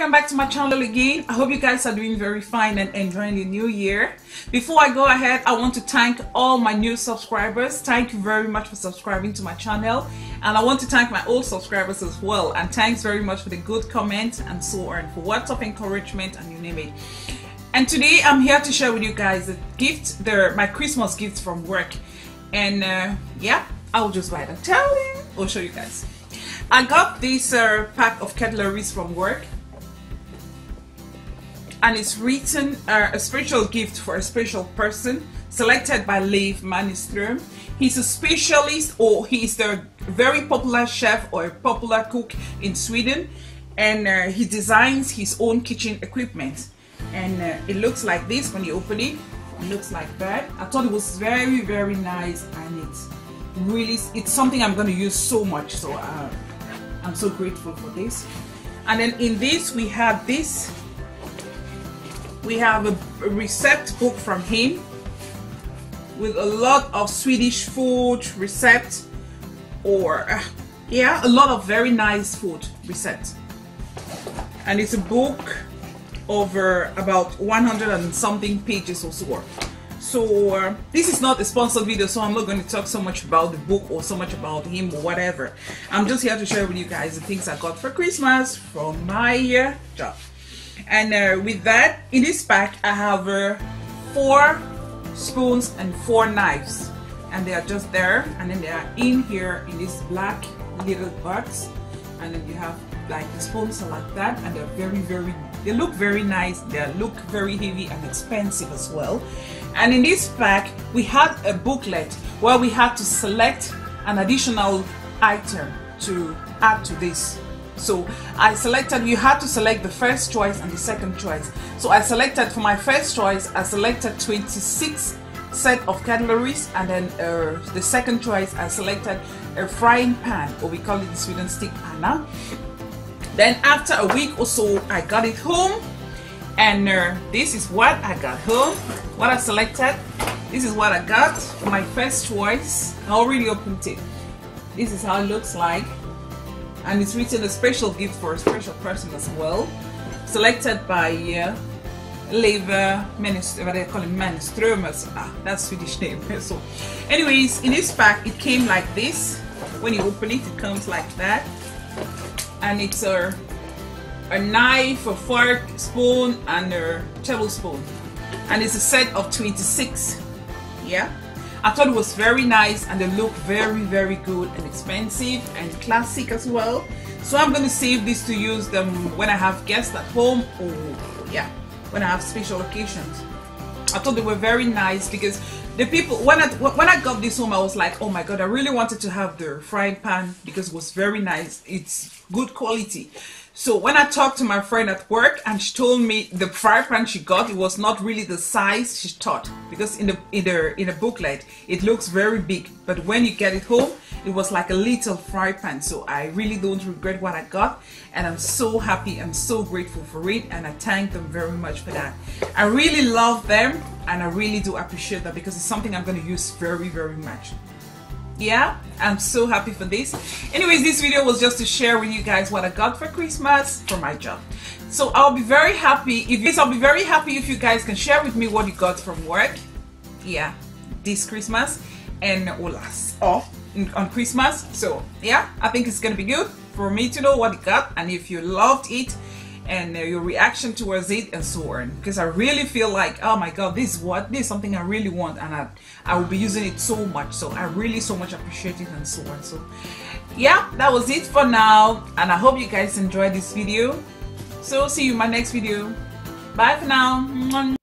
welcome back to my channel again. I hope you guys are doing very fine and enjoying the new year. Before I go ahead, I want to thank all my new subscribers. Thank you very much for subscribing to my channel, and I want to thank my old subscribers as well, and thanks very much for the good comments and so on, for words of encouragement and you name it. And today I'm here to share with you guys the gift, my Christmas gift from work, and yeah, I'll just wait and tell you or show you guys. I got this pack of cutleries from work, and it's written a special gift for a special person, selected by Leif Mannström. He's a specialist, or he's a very popular chef or a popular cook in Sweden, and he designs his own kitchen equipment. And it looks like this when you open it. It looks like that. I thought it was very, very nice, and it's really, it's something I'm going to use so much. So I'm so grateful for this. And then in this we have this, we have a recipe book from him with a lot of Swedish food receipts, or yeah, a lot of very nice food receipts. And it's a book over about 100 and something pages or so. So this is not a sponsored video, so I'm not going to talk so much about the book or so much about him or whatever. I'm just here to share with you guys the things I got for Christmas from my job. And with that, in this pack I have 4 spoons and 4 knives, and they are just there, and then they are in here in this black little box, and then you have like the spoons are like that, and they're they look very nice. They look very heavy and expensive as well. And in this pack we had a booklet where we had to select an additional item to add to this. So I selected, you had to select the first choice and the second choice. So I selected, for my first choice I selected 26 set of cutleries, and then the second choice I selected a frying pan, or we call it in Sweden stick panna. Then after a week or so I got it home, and this is what I got home, what I selected. This is what I got for my first choice. I already opened it. This is how it looks like, and it's written a special gift for a special person as well, selected by Leif Mannström, what they call him, Mannström, that's Swedish name. So anyways, in this pack it came like this. When you open it, it comes like that, and it's a knife, a fork, spoon, and a tablespoon, and it's a set of 26. Yeah, I thought it was very nice, and they look very, very good and expensive and classic as well. So I'm going to save this to use them when I have guests at home, or yeah, when I have special occasions. I thought they were very nice, because the people, when I got this home I was like, oh my god, I really wanted to have the frying pan because it was very nice. It's good quality. So when I talked to my friend at work, and she told me the frying pan she got, it was not really the size she thought, because in the booklet it looks very big, but when you get it home it was like a little frying pan. So I really don't regret what I got, and I'm so happy and so grateful for it, and I thank them very much for that. I really love them, and I really do appreciate that, because it's something I'm going to use very, very much. Yeah, I'm so happy for this. Anyways, this video was just to share with you guys what I got for Christmas for my job. So I'll be very happy if you guys can share with me what you got from work, yeah, this Christmas and on Christmas. So yeah, I think it's gonna be good for me to know what you got, and if you loved it, and your reaction towards it and so on, because I really feel like, oh my god, this is something I really want, and I will be using it so much. So I really so much appreciate it and so on. So yeah, that was it for now, and I hope you guys enjoyed this video. So see you in my next video. Bye for now.